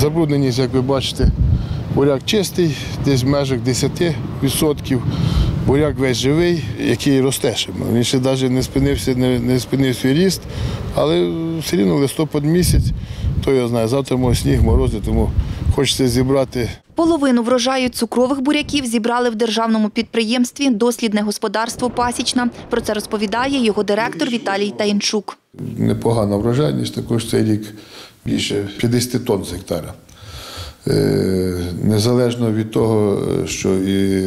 Забрудненість, як ви бачите, буряк чистий, десь в межах 10%. Буряк весь живий, який росте ще. Він ще навіть не спинив свій ріст, але все рівно листопад місяць, хто його знає, завтра може сніг, морози, тому хочеться зібрати. Половину врожаю цукрових буряків зібрали в державному підприємстві «Дослідне господарство Пасічна». Про це розповідає його директор Віталій Таїнчук. Непогана врожайність, також цей рік більше 50 тонн з гектара. Незалежно від того, що і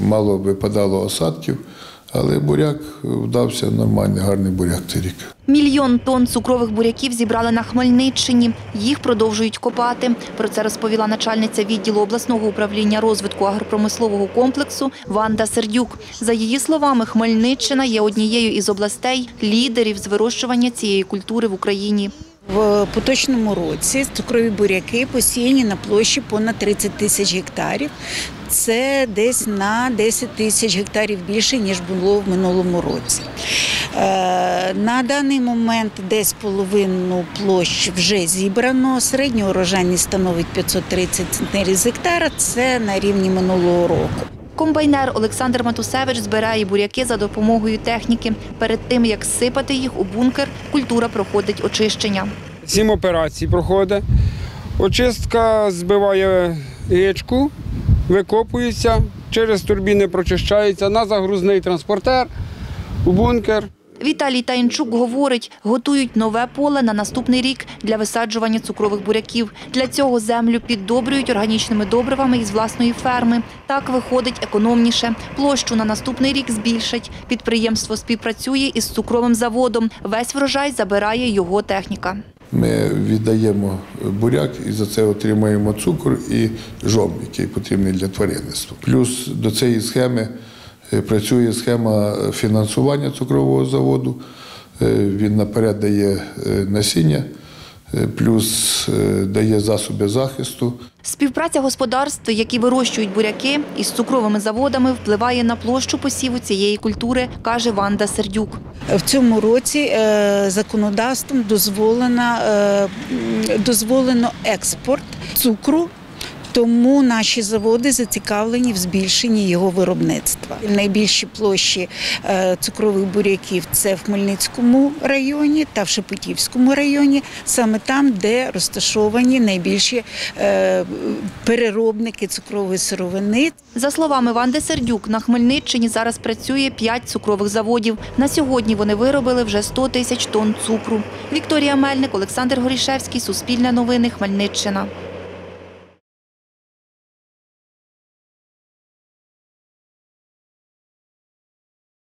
мало випадало осадків, але буряк вдався нормальний, гарний буряк цей рік. 1 мільйон тонн цукрових буряків зібрали на Хмельниччині. Їх продовжують копати. Про це розповіла начальниця відділу обласного управління розвитку агропромислового комплексу Ванда Сердюк. За її словами, Хмельниччина є однією із областей лідерів з вирощування цієї культури в Україні. В поточному році цукрові буряки посіяні на площі понад 30 тисяч гектарів. Це десь на 10 тисяч гектарів більше, ніж було в минулому році. На даний момент десь половину площ вже зібрано. Середня урожайність становить 530 центнерів з гектара. Це на рівні минулого року. Комбайнер Олександр Матусевич збирає буряки за допомогою техніки. Перед тим, як сипати їх у бункер, культура проходить очищення. 7 операцій проходить. Очистка збиває гичку, викопується, через турбіни прочищається на загрузний транспортер у бункер. Віталій Таїнчук говорить, готують нове поле на наступний рік для висаджування цукрових буряків. Для цього землю піддобрюють органічними добривами із власної ферми. Так виходить економніше. Площу на наступний рік збільшать. Підприємство співпрацює із цукровим заводом. Весь врожай забирає його техніка. Ми віддаємо буряк і за це отримаємо цукор і жом, який потрібний для тваринництва. Плюс до цієї схеми працює схема фінансування цукрового заводу, він наперед дає насіння, плюс дає засоби захисту. Співпраця господарств, які вирощують буряки, із цукровими заводами впливає на площу посіву цієї культури, каже Ванда Сердюк. В цьому році законодавством дозволено експорт цукру. Тому наші заводи зацікавлені в збільшенні його виробництва. Найбільші площі цукрових буряків – це в Хмельницькому районі та в Шепетівському районі, саме там, де розташовані найбільші переробники цукрової сировини. За словами Ванди Сердюк, на Хмельниччині зараз працює 5 цукрових заводів. На сьогодні вони виробили вже 100 тисяч тонн цукру. Вікторія Мельник, Олександр Горішевський, Суспільне новини, Хмельниччина.